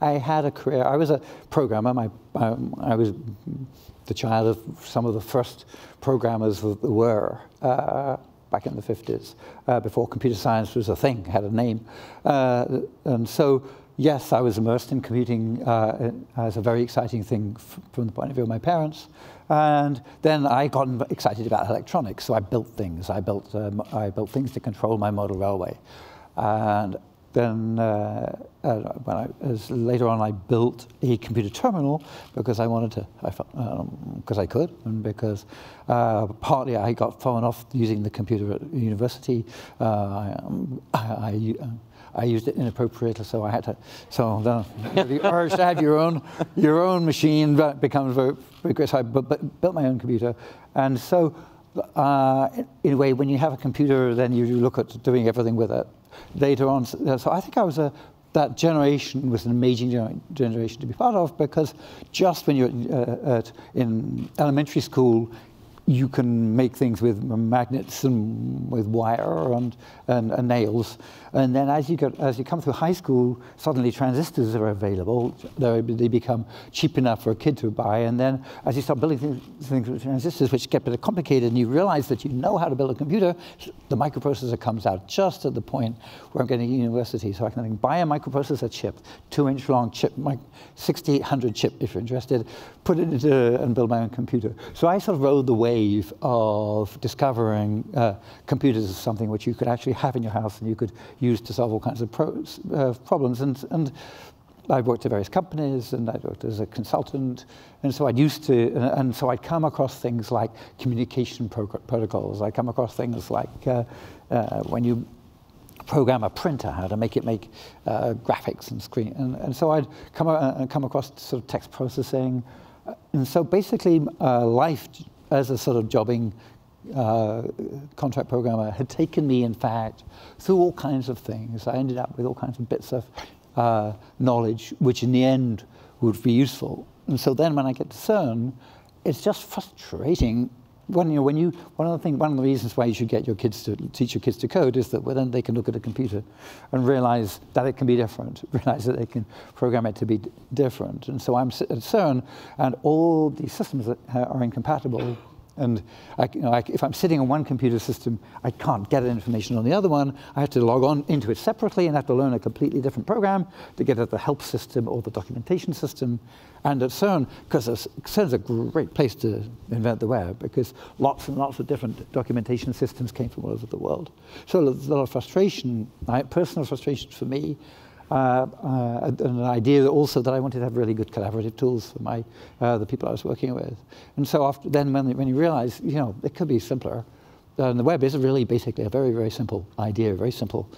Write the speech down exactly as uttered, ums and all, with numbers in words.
I had a career. I was a programmer. My, um, I was the child of some of the first programmers that there were uh, back in the fifties, uh, before computer science was a thing, had a name. Uh, and so, yes, I was immersed in computing uh, as a very exciting thing f from the point of view of my parents. And then I got excited about electronics, so I built things. I built, um, I built things to control my model railway. And Then uh, uh, when I, as later on, I built a computer terminal because I wanted to, because I, um, I could, and because uh, partly I got thrown off using the computer at university. Uh, I, um, I, I, I used it inappropriately, so I had to. So the, the urge to have your own your own machine becomes very. So I bu bu built my own computer, and so. Uh, in a way, when you have a computer, then you look at doing everything with it. Later on, so I think I was a, that generation was an amazing gener generation to be part of, because just when you're uh, at, in elementary school, you can make things with magnets and with wire and, and, and nails. And then as you, get, as you come through high school, suddenly transistors are available. They're, they become cheap enough for a kid to buy. And then as you start building things, things with transistors, which get a bit complicated, and you realize that you know how to build a computer, the microprocessor comes out just at the point where I'm getting to university. So I can buy a microprocessor chip, two-inch long chip, sixty-eight hundred chip, if you're interested, put it into and build my own computer. So I sort of rode the wave of discovering uh, computers as something which you could actually have in your house and you could use to solve all kinds of pro uh, problems. And, and I worked at various companies, and I worked as a consultant, and so I'd used to, and, and so I'd come across things like communication pro protocols. I'd come across things like uh, uh, when you program a printer, how to make it make uh, graphics and screen. And, and so I'd come, uh, come across sort of text processing. And so basically uh, life as a sort of jobbing uh, contract programmer had taken me, in fact, through all kinds of things. I ended up with all kinds of bits of uh, knowledge, which in the end would be useful. And so then when I get to CERN, it's just frustrating. When you, know, when you, one of the things, one of the reasons why you should get your kids to teach your kids to code is that well, then they can look at a computer and realize that it can be different, realize that they can program it to be different. And so I'm at CERN, and all the systems that are incompatible. And I, you know, I, if I'm sitting on one computer system, I can't get information on the other one. I have to log on into it separately and have to learn a completely different program to get at the help system or the documentation system. And at CERN, because CERN's a great place to invent the web, because lots and lots of different documentation systems came from all over the world. So there's a lot of frustration, personal frustration for me, Uh, uh, and an idea also that I wanted to have really good collaborative tools for my, uh, the people I was working with. And so after, then when, when you realize, you know, it could be simpler, and the web is really basically a very, very simple idea, very simple